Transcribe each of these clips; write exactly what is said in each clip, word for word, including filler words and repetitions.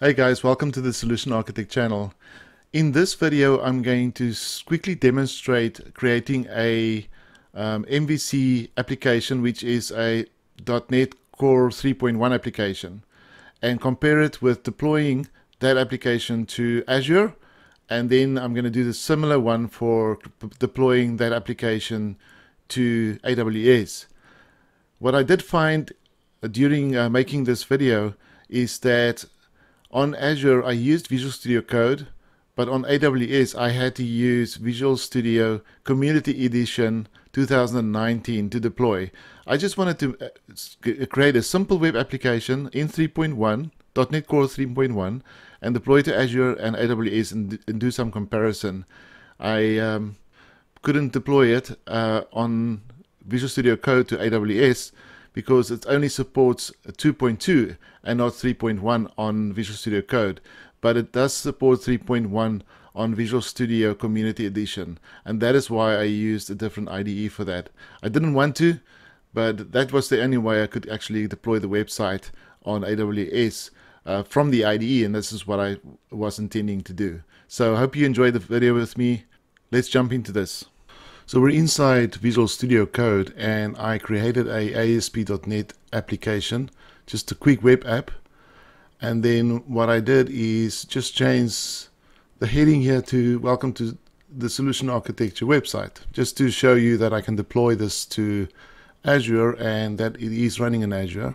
Hey guys, welcome to the Solution Architect channel. In this video, I'm going to quickly demonstrate creating a um, M V C application, which is a dot NET Core three point one application, and compare it with deploying that application to Azure. And then I'm going to do the similar one for deploying that application to A W S. What I did find during uh, making this video is that on Azure I used Visual Studio Code, but on A W S I had to use Visual Studio Community Edition two thousand nineteen to deploy. I just wanted to create a simple web application in three point one, dot NET Core three point one, and deploy to Azure and A W S and, and do some comparison. I um, couldn't deploy it uh, on Visual Studio Code to A W S because it only supports two point two and not three point one on Visual Studio Code, but it does support three point one on Visual Studio Community Edition, and that is why I used a different I D E for that. I didn't want to, but that was the only way I could actually deploy the website on A W S uh, from the I D E, and this is what I was intending to do. So I hope you enjoyed the video with me. Let's jump into this. So we're inside Visual Studio Code, and I created a A S P dot NET application, just a quick web app. And then what I did is just change the heading here to Welcome to the Solution Architecture website, just to show you that I can deploy this to Azure and that it is running in Azure.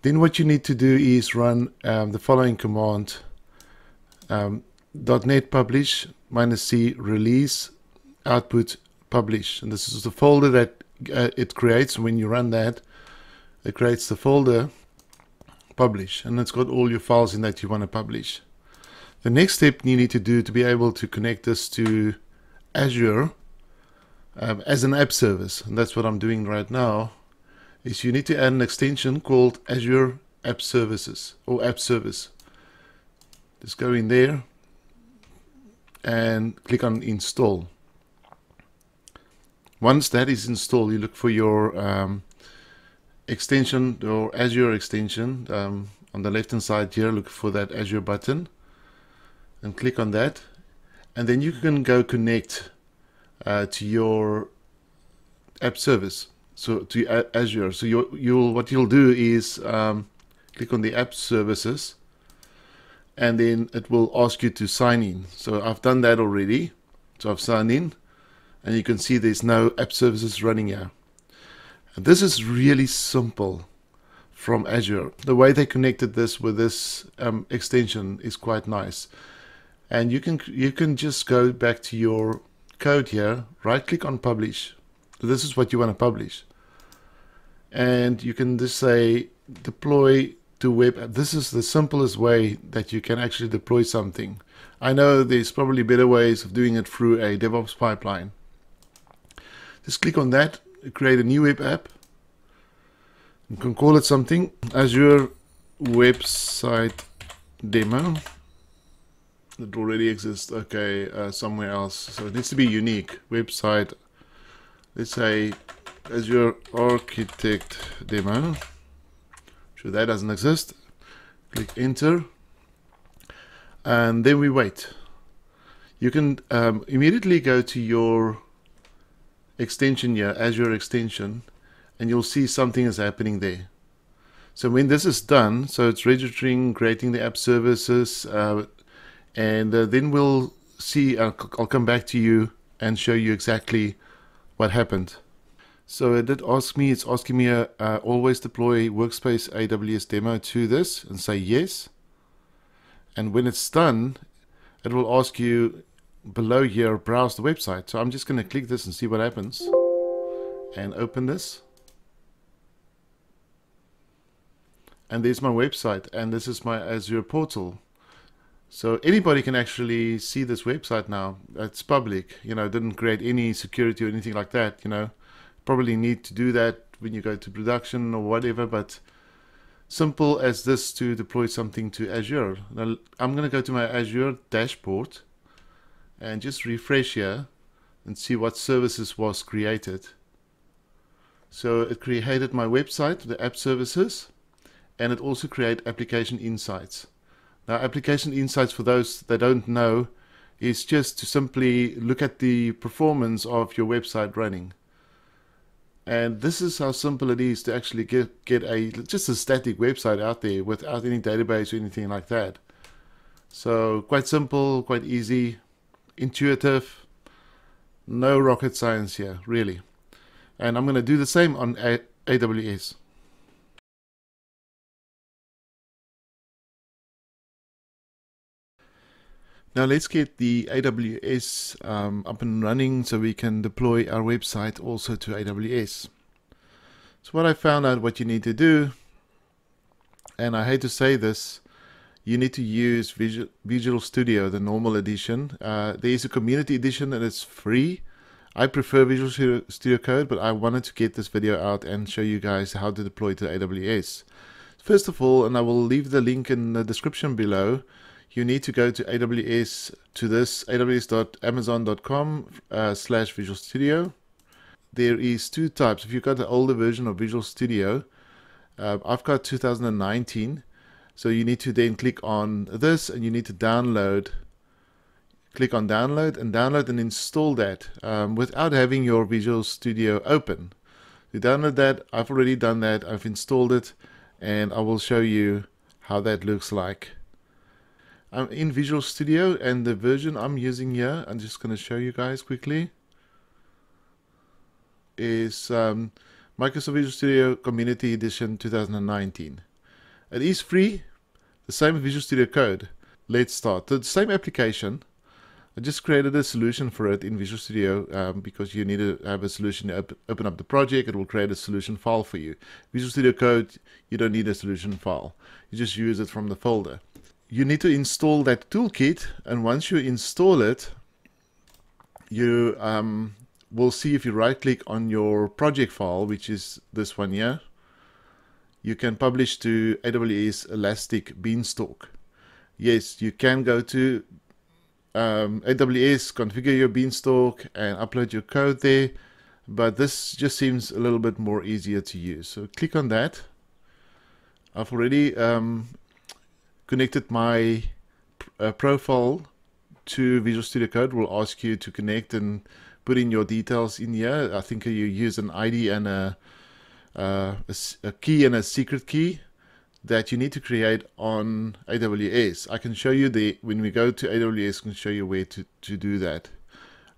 Then what you need to do is run um, the following command, um, .NET publish minus C release output publish, and this is the folder that uh, it creates. When you run that, it creates the folder publish, and it's got all your files in that you want to publish. The next step you need to do to be able to connect this to Azure um, as an app service, and that's what I'm doing right now, is you need to add an extension called Azure App Services or App Service. Just go in there and click on install. Once that is installed, you look for your um, extension or Azure extension um, on the left hand side here. Look for that Azure button and click on that, and then you can go connect uh, to your app service, so to uh, Azure. So you, you'll what you'll do is um, click on the app services, and then it will ask you to sign in. So I've done that already, so I've signed in. And you can see there's no app services running here. And this is really simple from Azure. The way they connected this with this um, extension is quite nice. And you can you can just go back to your code here, right click on publish. So this is what you want to publish. And you can just say deploy to web app. This is the simplest way that you can actually deploy something. I know there's probably better ways of doing it through a DevOps pipeline. Just click on that, create a new web app. You can call it something, Azure Website Demo. It already exists, okay, uh, somewhere else. So it needs to be unique. Website, let's say Azure Architect Demo. I'm sure that doesn't exist. Click enter. And then we wait. You can um, immediately go to your extension here, Azure extension, and you'll see something is happening there. So when this is done, so it's registering, creating the app services, uh, and uh, then we'll see, I'll, I'll come back to you and show you exactly what happened. So it did ask me, it's asking me uh, uh, always deploy workspace A W S demo to this, and say yes. And when it's done, it will ask you below here, browse the website. So I'm just going to click this and see what happens, and open this, and there's my website, and this is my Azure portal. So anybody can actually see this website now. It's public, you know, didn't create any security or anything like that. You know, probably need to do that when you go to production or whatever, but simple as this to deploy something to Azure. Now I'm going to go to my Azure dashboard and just refresh here and see what services was created. So it created my website, the App Services, and it also created Application Insights. Now, Application Insights, for those that don't know, is just to simply look at the performance of your website running. And this is how simple it is to actually get, get a just a static website out there without any database or anything like that. So quite simple, quite easy, intuitive, no rocket science here, really. And I'm going to do the same on A W S. Now let's get the A W S um, up and running so we can deploy our website also to A W S. So what I found out what you need to do, and I hate to say this, you need to use Visual, Visual Studio, the normal edition. Uh, there is a community edition and it's free. I prefer Visual Studio Code, but I wanted to get this video out and show you guys how to deploy to A W S. First of all, and I will leave the link in the description below, you need to go to A W S, to this aws.amazon.com uh, slash Visual Studio. There is two types. If you've got the older version of Visual Studio, uh, I've got two thousand nineteen. So you need to then click on this and you need to download. Click on download and download and install that um, without having your Visual Studio open. You download that. I've already done that. I've installed it and I will show you how that looks like. I'm in Visual Studio and the version I'm using here, I'm just going to show you guys quickly, is um, Microsoft Visual Studio Community Edition two thousand nineteen. It is free, the same Visual Studio Code. Let's start. The same application, I just created a solution for it in Visual Studio um, because you need to have a solution to op open up the project. It will create a solution file for you. Visual Studio Code, you don't need a solution file. You just use it from the folder. You need to install that toolkit, and once you install it, you um, will see if you right click on your project file, which is this one here, you can publish to A W S Elastic Beanstalk. Yes, you can go to um, A W S, configure your Beanstalk and upload your code there, but this just seems a little bit more easier to use. So click on that. I've already um, connected my uh, profile to Visual Studio Code. Will ask you to connect and put in your details in here. I think you use an I D and a, uh, a, a key and a secret key that you need to create on A W S. I can show you the, when we go to A W S, I can show you where to, to do that.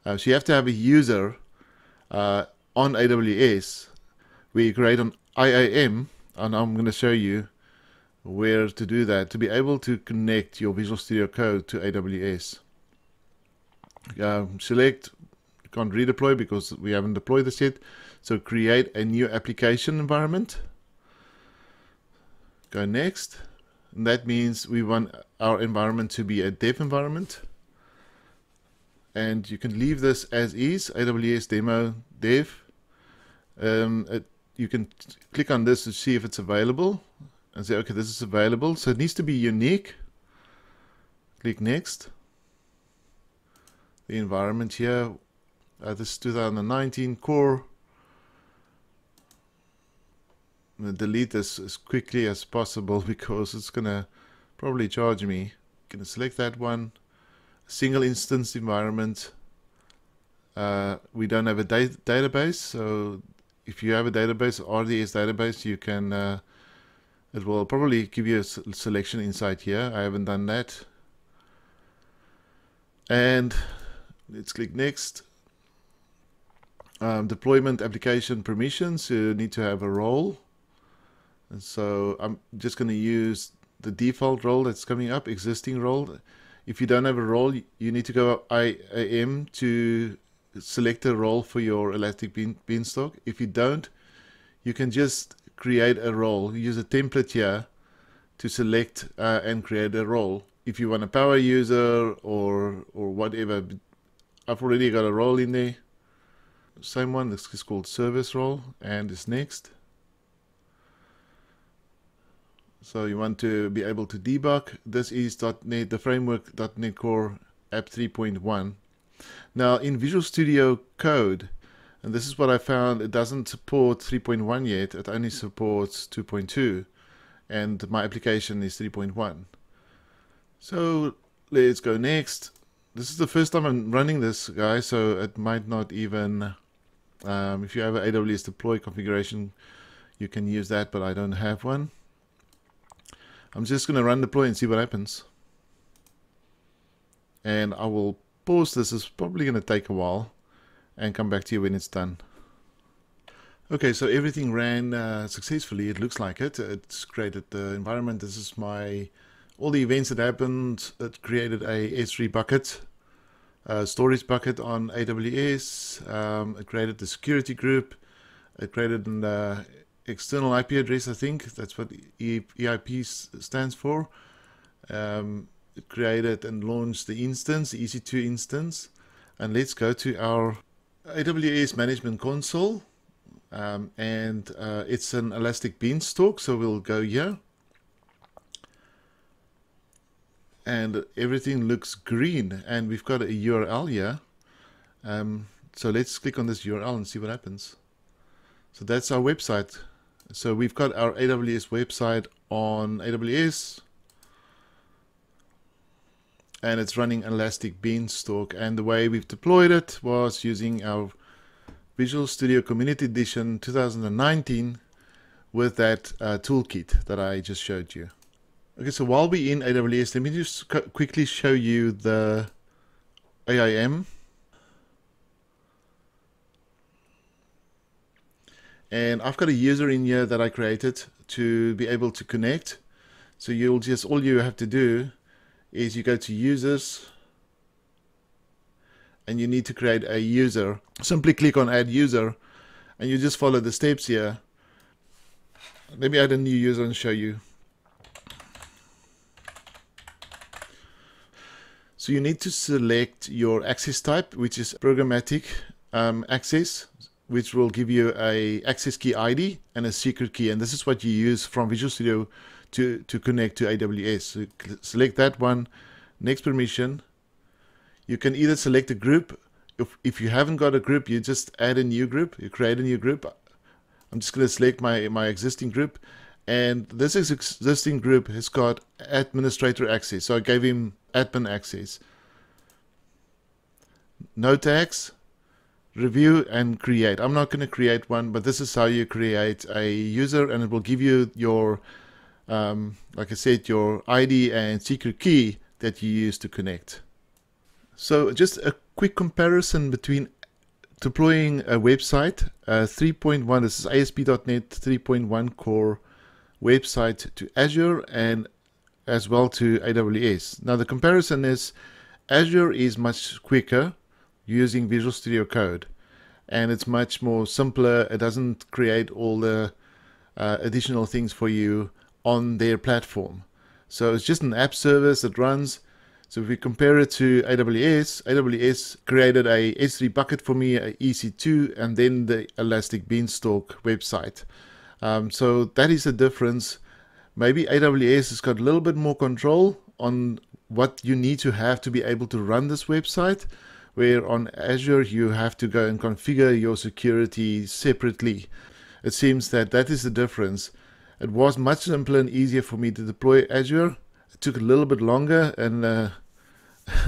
Uh, so you have to have a user uh, on A W S. We create an I A M, and I'm going to show you where to do that to be able to connect your Visual Studio Code to A W S. Um, select, can't redeploy because we haven't deployed this yet. So create a new application environment. Go next. And that means we want our environment to be a dev environment. And you can leave this as is, A W S demo dev. Um, it, you can click on this to see if it's available. And say, okay, this is available. So it needs to be unique. Click next. The environment here, uh, this is two thousand nineteen core. I'm going to delete this as quickly as possible because it's going to probably charge me. I'm going to select that one. Single instance environment. Uh, we don't have a da database. So if you have a database, R D S database, you can... Uh, It will probably give you a selection inside here. I haven't done that. And let's click next. Um, deployment application permissions. So you need to have a role. And so I'm just going to use the default role that's coming up, existing role. If you don't have a role, you need to go I A M to select a role for your Elastic Beanstalk. If you don't, you can just create a role. Use a template here to select uh, and create a role. If you want a power user or or whatever, I've already got a role in there. Same one. This is called service role and it's next. So you want to be able to debug. This is .NET, the framework .NET Core App three point one. Now in Visual Studio Code, And this is what I found. It doesn't support three point one yet. It only supports two point two. And my application is three point one. So let's go next. This is the first time I'm running this guy, so it might not even, um, if you have an A W S deploy configuration, you can use that, but I don't have one. I'm just going to run deploy and see what happens. And I will pause this. It's probably going to take a while, and come back to you when it's done. Okay, so everything ran uh, successfully. It looks like it. It's created the environment. This is my, all the events that happened. It created a S three bucket, a storage bucket on A W S. Um, it created the security group. It created an uh, external I P address, I think. That's what E I P stands for. Um, it created and launched the instance, the E C two instance. And let's go to our A W S Management Console, um, and uh, it's an Elastic Beanstalk, so we'll go here. And everything looks green, and we've got a U R L here. Um, so let's click on this U R L and see what happens. So that's our website. So we've got our A W S website on A W S, and it's running Elastic Beanstalk, and the way we've deployed it was using our Visual Studio Community Edition two thousand nineteen with that uh, toolkit that I just showed you. Okay, so while we're in A W S, let me just quickly show you the A I M. And I've got a user in here that I created to be able to connect. So you'll just, all you have to do is you go to users, and you need to create a user. Simply click on add user, and you just follow the steps here. Let me add a new user and show you. So you need to select your access type, which is programmatic um, access, which will give you a access key I D and a secret key, and this is what you use from Visual Studio to, to connect to A W S. So select that one, next permission. You can either select a group. If, if you haven't got a group, you just add a new group, you create a new group. I'm just gonna select my, my existing group, and this is existing group has got administrator access. So I gave him admin access. No tags, review and create. I'm not gonna create one, but this is how you create a user, and it will give you your Um, like I said, your I D and secret key that you use to connect. So just a quick comparison between deploying a website, uh, three point one, this is A S P dot NET three point one core website to Azure and as well to A W S. Now the comparison is Azure is much quicker using Visual Studio Code, and it's much more simpler. It doesn't create all the uh, additional things for you on their platform. So it's just an app service that runs. So if we compare it to A W S, A W S created a S three bucket for me, a E C two, and then the Elastic Beanstalk website. Um, so that is the difference. Maybe A W S has got a little bit more control on what you need to have to be able to run this website, where on Azure you have to go and configure your security separately. It seems that that is the difference. It was much simpler and easier for me to deploy Azure. It took a little bit longer, and uh,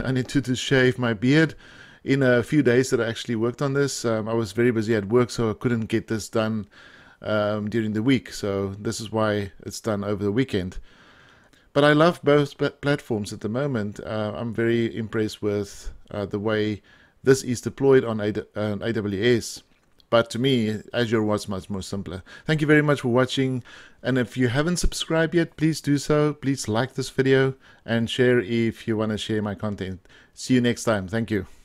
I needed to, to shave my beard in a few days that I actually worked on this. Um, I was very busy at work, so I couldn't get this done um, during the week. So this is why it's done over the weekend. But I love both pl platforms at the moment. Uh, I'm very impressed with uh, the way this is deployed on A W S. But to me, Azure was much more simpler. Thank you very much for watching. And if you haven't subscribed yet, please do so. Please like this video and share if you want to share my content. See you next time. Thank you.